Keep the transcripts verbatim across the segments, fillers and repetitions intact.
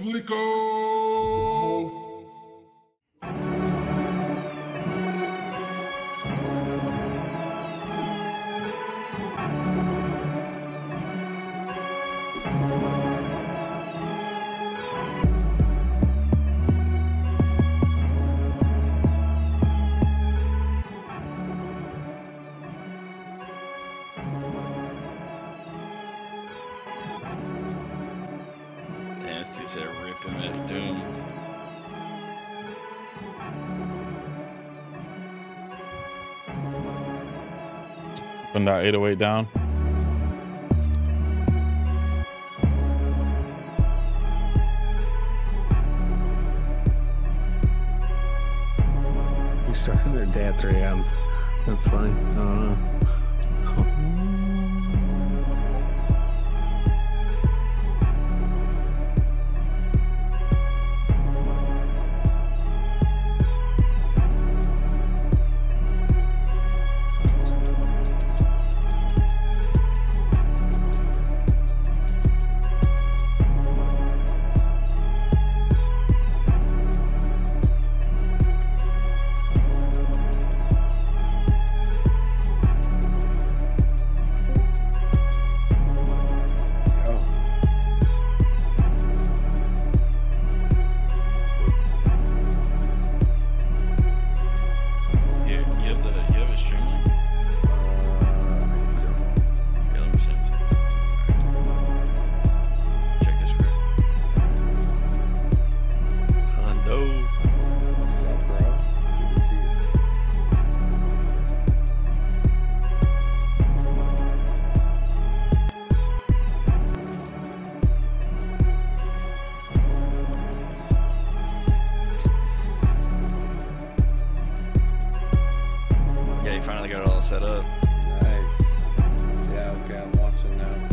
Flico. Putting that eight oh eight down. We started their day at three A M That's funny. I don't know. Set up. Nice. Yeah, okay, I'm watching now.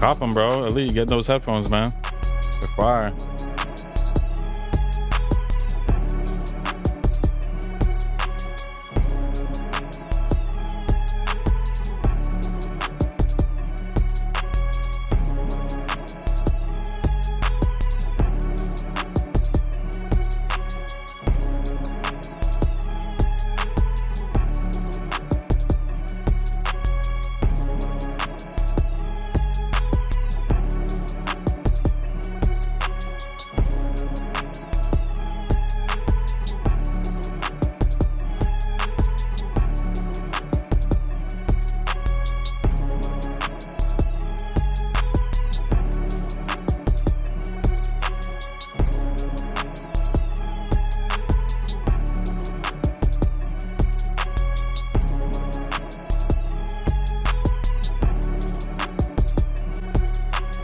Cop them, bro. At least get those headphones, man. They're fire.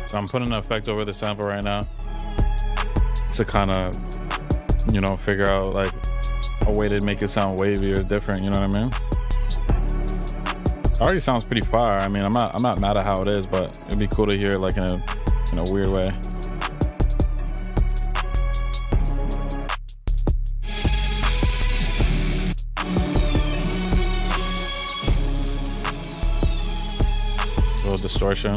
So I'm putting an effect over the sample right now to kind of, you know, figure out like a way to make it sound wavy or different, you know what I mean? It already sounds pretty fire. I mean, I'm not I'm not mad at how it is, but it'd be cool to hear it like in a in a weird way. A little distortion.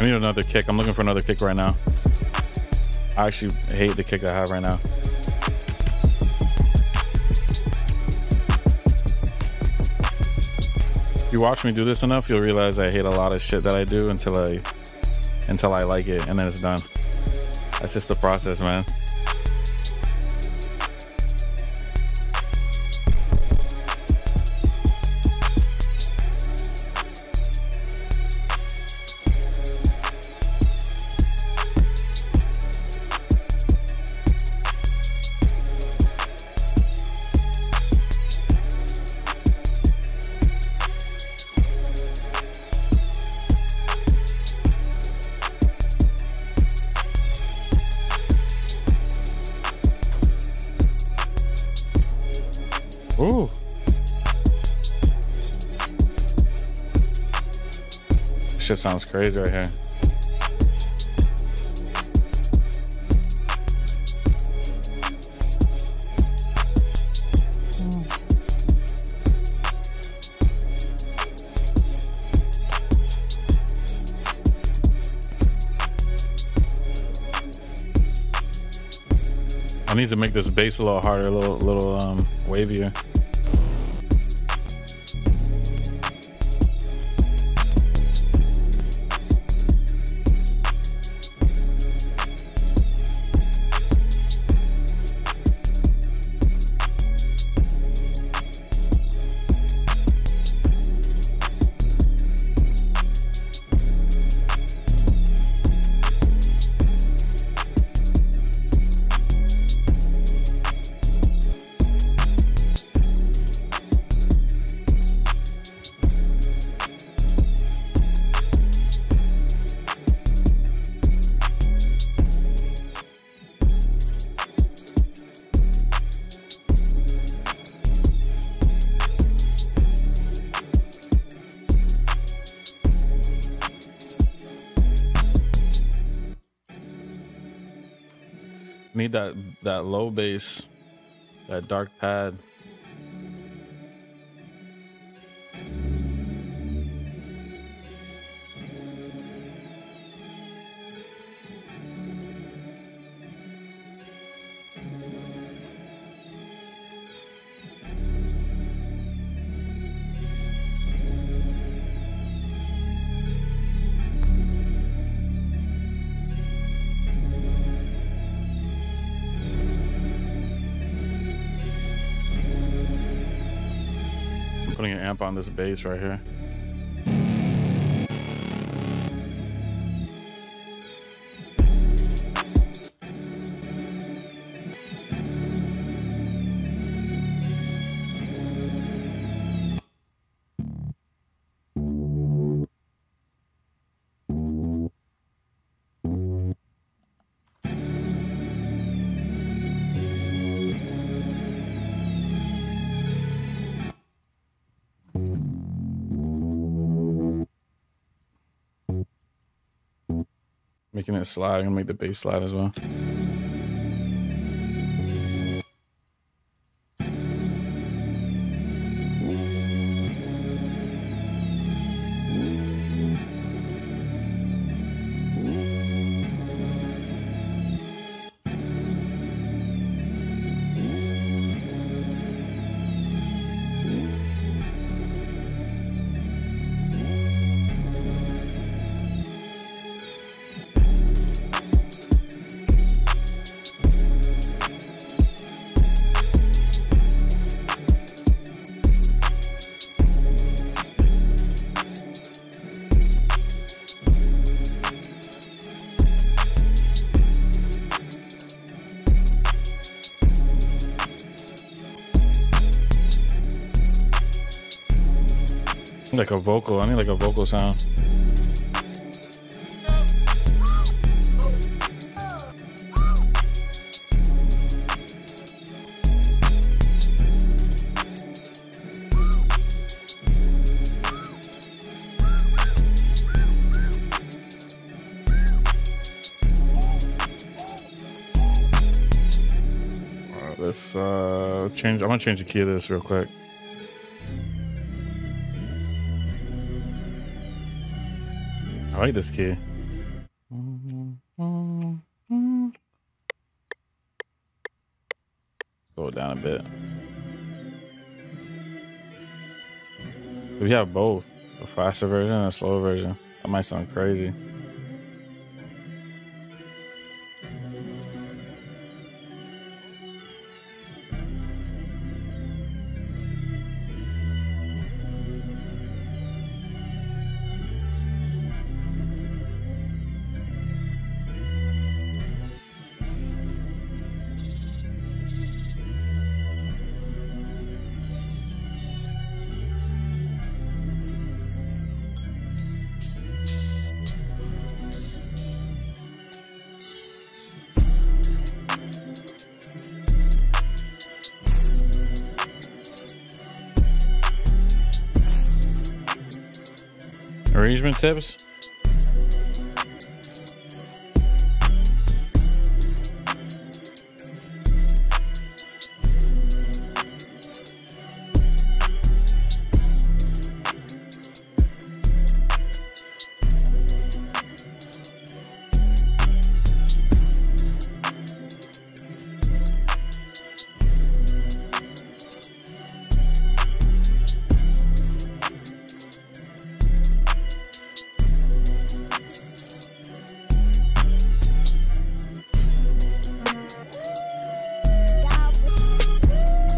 I need another kick. I'm looking for another kick right now. I actually hate the kick I have right now. If you watch me do this enough, you'll realize I hate a lot of shit that I do until I until I like it, and then it's done. That's just the process, man. Ooh. This shit sounds crazy right here. I need to make this bass a little harder, a little, little um, wavier. Need that that low bass, that dark pad. Putting an amp on this bass right here. Making it slide. I'm gonna make the bass slide as well. Like a vocal, I need like a vocal sound. Let's uh, change. I'm gonna change the key of this real quick. I like this key. Slow it down a bit. We have both a faster version and a slow version. That might sound crazy. Arrangement tips.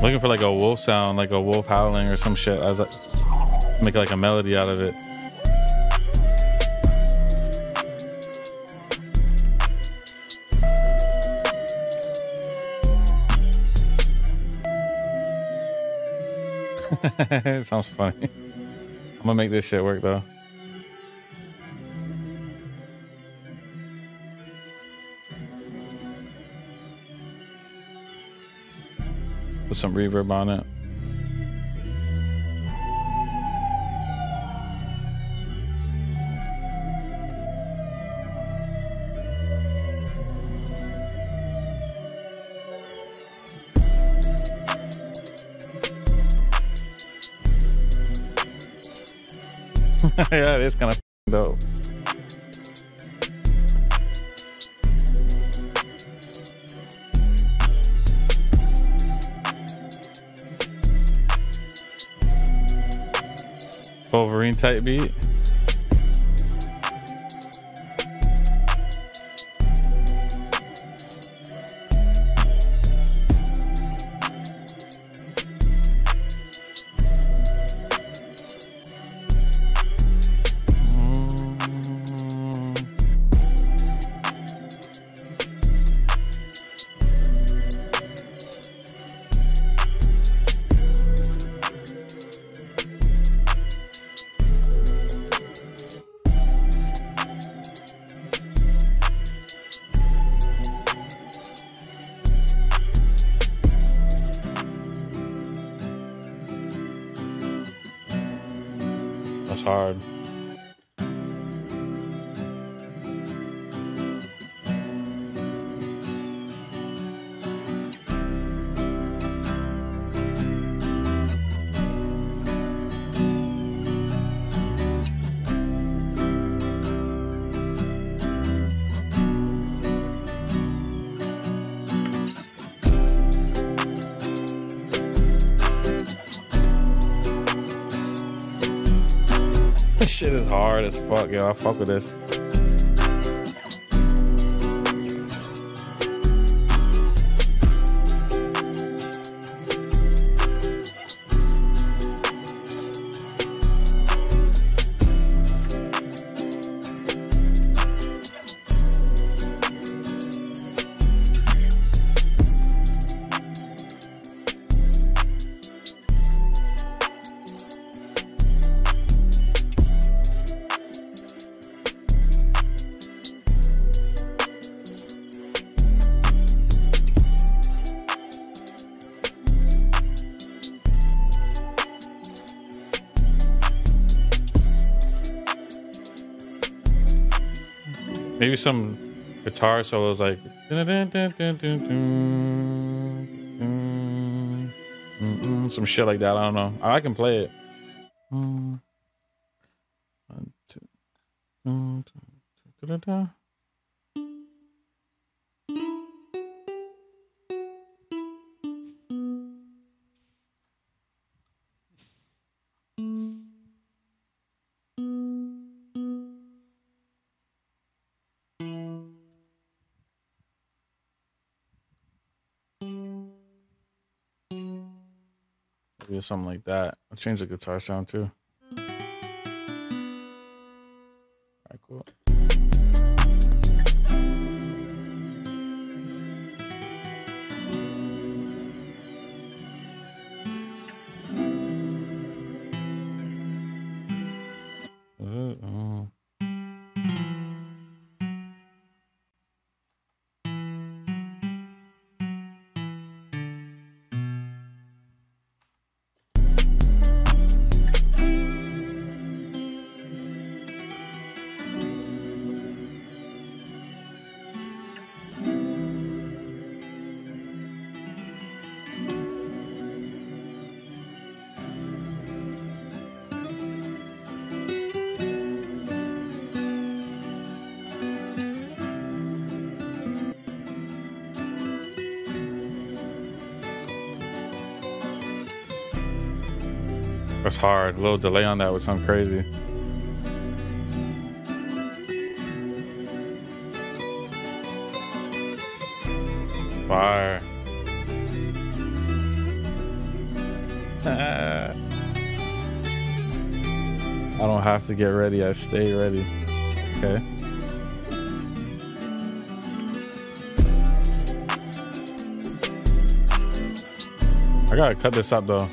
Looking for like a wolf sound, like a wolf howling or some shit. I was like, make like a melody out of it. It sounds funny. I'm gonna make this shit work though. Put some reverb on it. Yeah, it is kind of dope. Wolverine type beat. That's hard. This shit is hard as fuck, yo. I fuck with this. Maybe some guitar solos like. Some shit like that. I don't know. I can play it. One, two, one, two, da, da, da. Or something like that. I'll change the guitar sound too. All right, cool. That's hard. A little delay on that was something crazy. Fire. I don't have to get ready. I stay ready. Okay. I gotta cut this up though.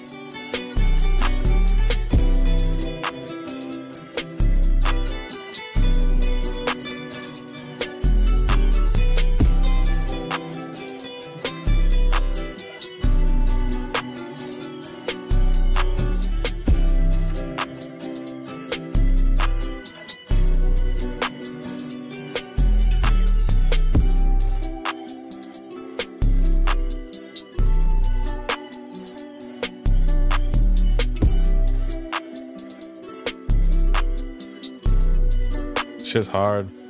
It's hard.